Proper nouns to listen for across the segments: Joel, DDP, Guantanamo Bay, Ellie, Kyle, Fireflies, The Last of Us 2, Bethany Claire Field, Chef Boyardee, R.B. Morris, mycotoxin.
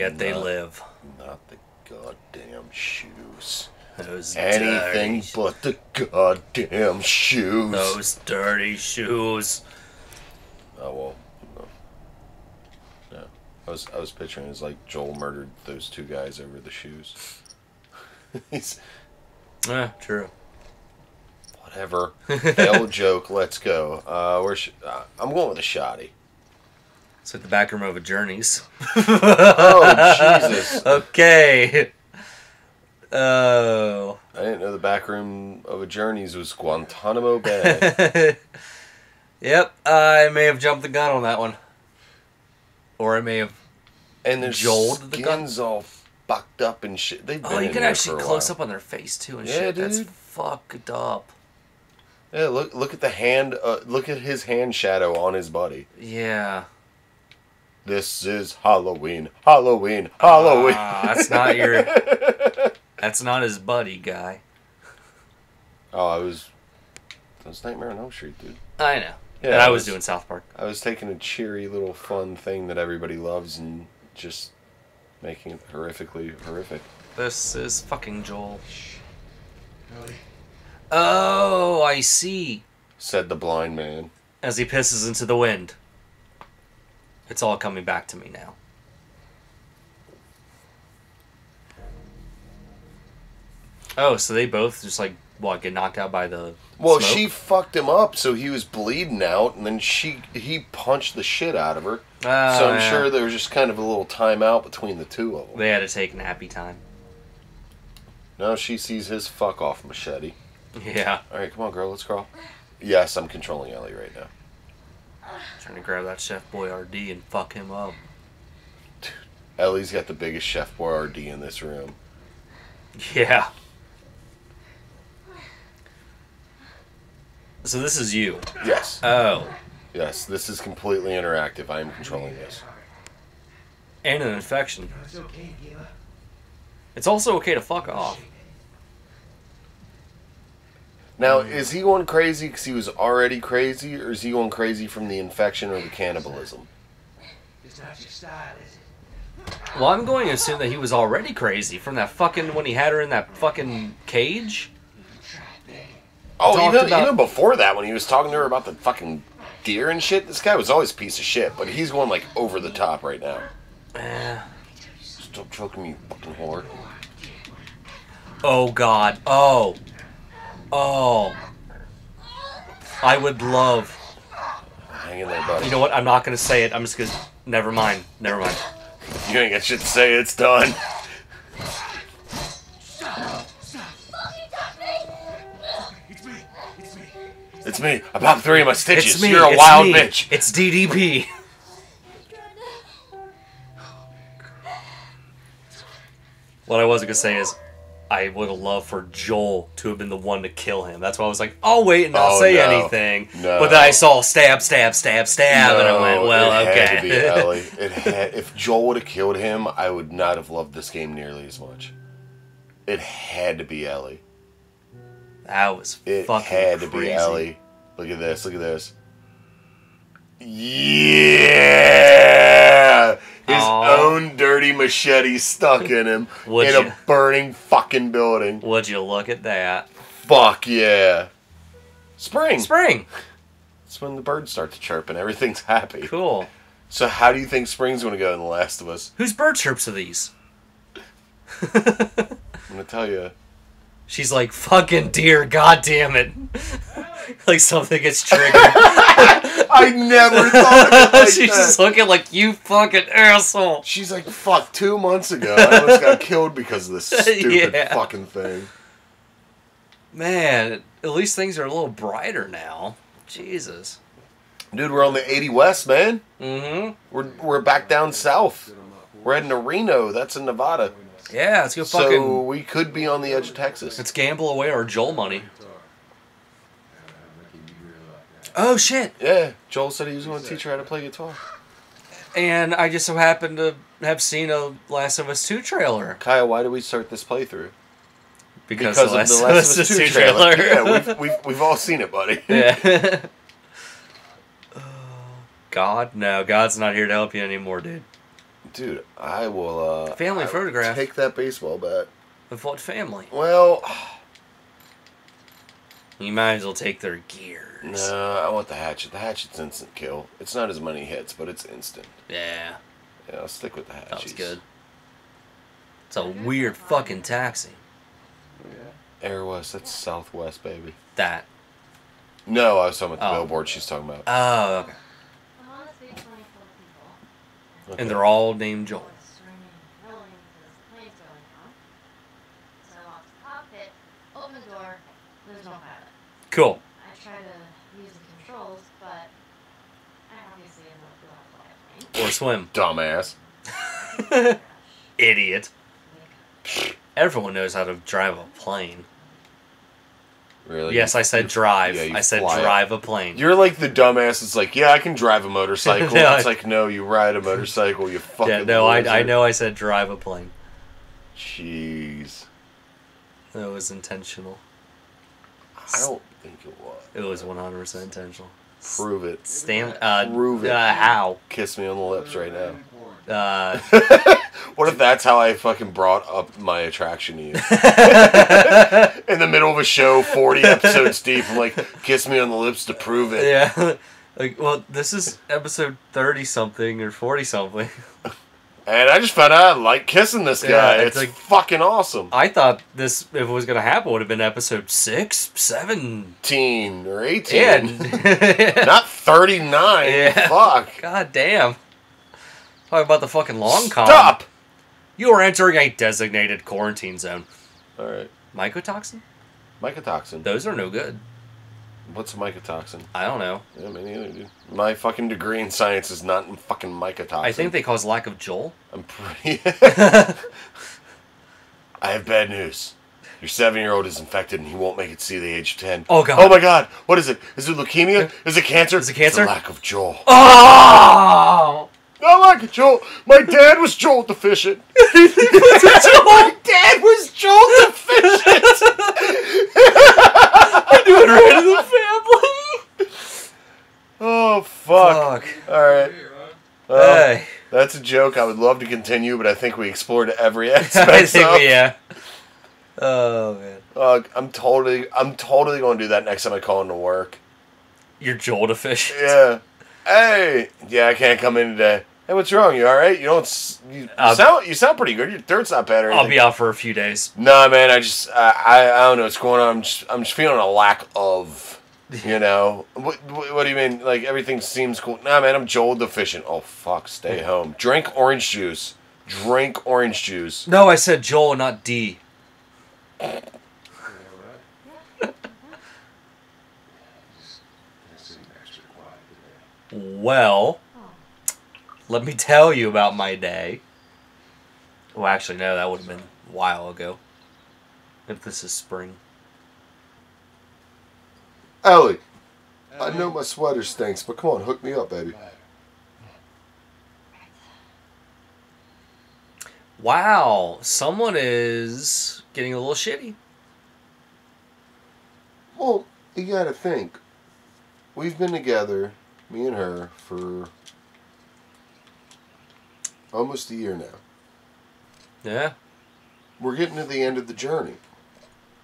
Yet they live. Not the goddamn shoes. Those anything dirty. But the goddamn shoes. Those dirty shoes. Oh well. No. I was picturing it's like Joel murdered those two guys over the shoes. He's true. Whatever. Old joke. Let's go. I'm going with a shoddy. It's at the back room of a Journeys. Oh Jesus. Okay. Oh. I didn't know the back room of a Journeys was Guantanamo Bay. Yep, I may have jumped the gun on that one, or I may have. And their skins all fucked up and shit. They've been you can actually close up on their face too and shit. Dude. That's fucked up. Yeah, look at the hand. Look at his hand shadow on his body. Yeah. This is Halloween. Halloween. Halloween. That's not your. That's not his buddy, guy. Oh, It was Nightmare on Elm Street, dude. I know. Yeah, and I was doing South Park. I was taking a cheery little fun thing that everybody loves and just making it horrifically horrific. This is fucking Joel. Really? Oh, I see. Said the blind man. As he pisses into the wind. It's all coming back to me now. Oh, so they both just like get knocked out by the smoke? She fucked him up, so he was bleeding out, and then he punched the shit out of her. So I'm sure there was just kind of a little timeout between the two of them. They had to take nappy time. Now she sees his fuck off machete. Yeah. All right, come on, girl, let's crawl. Yes, I'm controlling Ellie right now. Trying to grab that Chef Boyardee and fuck him up. Dude, Ellie's got the biggest Chef Boyardee in this room. Yeah. So this is you? Yes. Oh. Yes, this is completely interactive. I am controlling this. And an infection. It's also okay to fuck off. Now, is he going crazy because he was already crazy, or is he going crazy from the infection or the cannibalism? It's not your style, is it? Well, I'm going to assume that he was already crazy from that fucking, when he had her in that fucking cage. Oh, even before that, when he was talking to her about the fucking deer and shit, this guy was always a piece of shit, but he's going, like, over the top right now. Stop choking me, you fucking whore. Oh, God. Oh. Oh. I would love... Hang in there, buddy. You know what? I'm not going to say it. I'm just going to... Never mind. Never mind. You ain't got shit to say. It's done. It's me. I popped 3 of my stitches. It's me. You're a wild bitch. It's DDP. What I wasn't going to say is, I would have loved for Joel to have been the one to kill him. That's why I was like, I'll wait and not say anything. No. But then I saw stab, stab, stab, stab, and I went, well, okay. It had to be Ellie. If Joel would have killed him, I would not have loved this game nearly as much. It had to be Ellie. That was fucking crazy. It had to be Ellie. Look at this. Look at this. Yeah! His own dirty machete stuck in him in a burning fucking building. Would you look at that? Fuck yeah. Spring. Spring. That's when the birds start to chirp and everything's happy. Cool. So how do you think spring's going to go in The Last of Us? Whose bird chirps are these? I'm going to tell you. She's like, fucking deer, goddamn it! Like something gets triggered. I never thought of it like She's just looking like, you fucking asshole. She's like, fuck, 2 months ago, I almost got killed because of this stupid fucking thing. Man, at least things are a little brighter now. Jesus. Dude, we're on the 80 West, man. Mm-hmm. We're back down south. We're heading to Reno. That's in Nevada. Yeah, let's go fucking... So we could be on the edge of Texas. Let's gamble away our Joel money. Oh, shit. Yeah, Joel said he was going to teach her how to play guitar. And I just so happened to have seen a Last of Us 2 trailer. Kyle, why did we start this playthrough? Because of the Last of Us 2 trailer. Yeah, we've all seen it, buddy. Yeah. God, no. God's not here to help you anymore, dude. Dude, I will. Family photograph. Take that baseball bat. Of what family? Well, you might as well take their gears. No, I want the hatchet. The hatchet's instant kill. It's not as many hits, but it's instant. Yeah. Yeah, I'll stick with the hatchet. That's good. It's a weird fucking taxi. Yeah. Air West. That's Southwest, baby. That. No, I was talking about the billboard. She's talking about. Oh, okay. Okay. And they're all named Joel. Cool. I try to use the controls, but I obviously end up flying. Or swim. Dumbass. Idiot. Everyone knows how to drive a plane. Really? Yes, I said drive. Yeah, I said drive a plane. You're like the dumbass that's like, yeah, I can drive a motorcycle. No, it's like, no, you ride a motorcycle, you fucking yeah, no, I know I said drive a plane. Jeez. That was intentional. I don't think it was. It was 100% intentional. Prove it. Prove it. How? Kiss me on the lips right now. What if that's how I fucking brought up my attraction to you? In the middle of a show, 40 episodes deep, I'm like, kiss me on the lips to prove it. Yeah. Like, well, this is episode 30-something or 40-something. And I just found out I like kissing this guy. Yeah, it's like, fucking awesome. I thought this, if it was going to happen, would have been episode 6, 17, or 18. Yeah. Not 39. Yeah. Fuck. God damn. Talk about the fucking long con. Stop! You are entering a designated quarantine zone. Alright. Mycotoxin? Mycotoxin. Those are no good. What's a mycotoxin? I don't know. Yeah, me neither, dude. My fucking degree in science is not in fucking mycotoxin. I think they cause lack of Joel. I'm pretty... I have bad news. Your 7-year-old is infected and he won't make it see the age of 10. Oh, God. Oh, my God. What is it? Is it leukemia? Is it cancer? Is it cancer? It's a lack of Joel. Oh! I like it, Joel. My dad was Joel deficient. My dad was Joel deficient. I knew it right in the family. Oh, fuck. All right. Hey. That's a joke I would love to continue, but I think we explored every aspect. I think, yeah. Oh, man. I'm totally going to do that next time I call into work. You're Joel deficient? Yeah. Hey. Yeah, I can't come in today. Hey, what's wrong? You all right? You don't. You sound pretty good. Your throat's not bad or anything. I'll be out for a few days. Nah, man. I don't know what's going on. I'm just feeling a lack of, you know. What do you mean? Like everything seems cool. Nah, man. I'm Joel deficient. Oh fuck. Stay home. Drink orange juice. Drink orange juice. No, I said Joel, not D. Well. Let me tell you about my day. Well, actually, no, that would have been a while ago. If this is spring. Ellie, I know my sweater stinks, but come on, hook me up, baby. Wow, someone is getting a little shitty. Well, you gotta think. We've been together, me and her, for... almost a year now. Yeah. We're getting to the end of the journey.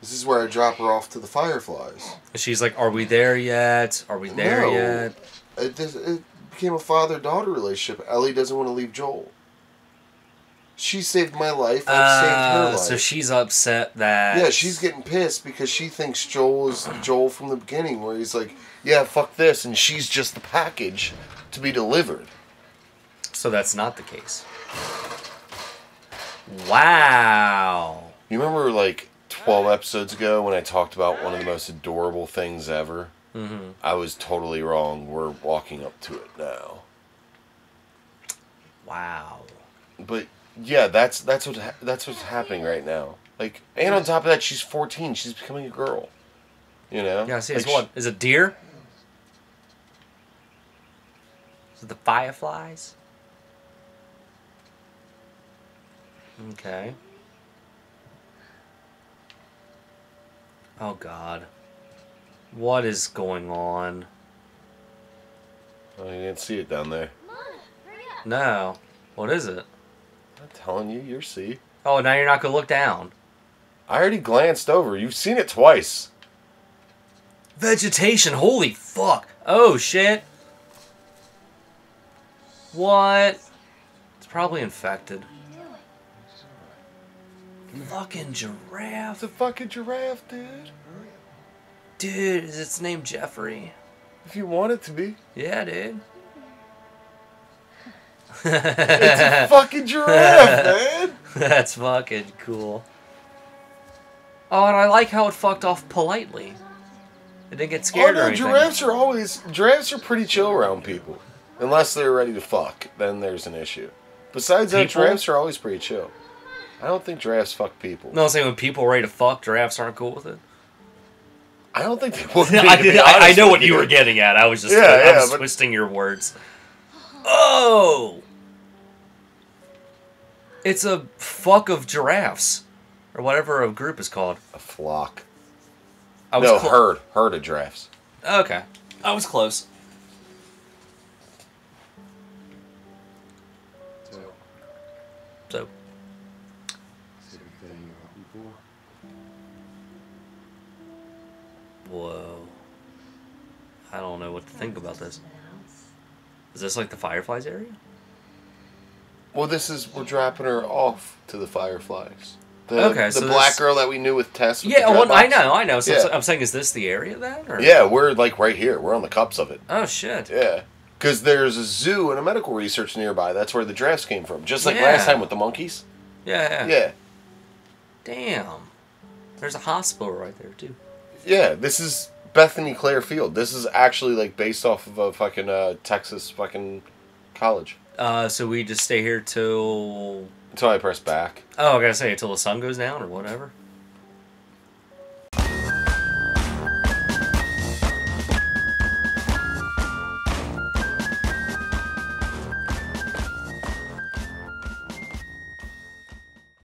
This is where I drop her off to the Fireflies. She's like, are we there yet? Are we there yet? It became a father-daughter relationship. Ellie doesn't want to leave Joel. She saved my life. I saved her life. So she's upset that... Yeah, she's getting pissed because she thinks Joel is Joel from the beginning where he's like, yeah, fuck this, and she's just the package to be delivered. So that's not the case. Wow. You remember like 12 episodes ago when I talked about one of the most adorable things ever? Mm-hmm. I was totally wrong. We're walking up to it now. Wow. But yeah, that's what's happening right now. Like, and on top of that, she's 14. She's becoming a girl. You know? Yeah. See, like what is it? Deer? Is it the Fireflies? Okay. Oh, God. What is going on? Oh, you didn't see it down there. Mom, hurry up. No. What is it? I'm telling you, you're C. Oh, now you're not going to look down. I already glanced over. You've seen it twice. Vegetation. Holy fuck. Oh, shit. What? It's probably infected. Fucking giraffe. It's a fucking giraffe, dude. Dude, is its name Jeffrey? If you want it to be. Yeah, dude. It's a fucking giraffe, man. That's fucking cool. Oh, and I like how it fucked off politely. It didn't get scared or anything. Giraffes are pretty chill around people. Unless they're ready to fuck, then there's an issue. Besides that, giraffes are always pretty chill. I don't think giraffes fuck people. No, I'm saying when people are ready to fuck, giraffes aren't cool with it. I don't think they would be. I know what you were getting at. I was just twisting your words. Oh! It's a fuck of giraffes. Or whatever a group is called. A flock. No, herd. Herd of giraffes. Okay. I was close. So. Whoa. I don't know what to think about this. Is this like the Fireflies area? Well, this is, we're dropping her off to the Fireflies. The black girl that we knew with Tess. With I know. So yeah. I'm saying, is this the area then? Or? Yeah, we're like right here. We're on the cups of it. Oh, shit. Yeah. Because there's a zoo and a medical research nearby. That's where the giraffes came from. Just like last time with the monkeys. Yeah. Yeah. Damn. There's a hospital right there, too. Yeah, this is Bethany Claire Field. This is actually like based off of a fucking Texas fucking college. So we just stay here till I press back. Oh, I gotta say, until the sun goes down or whatever.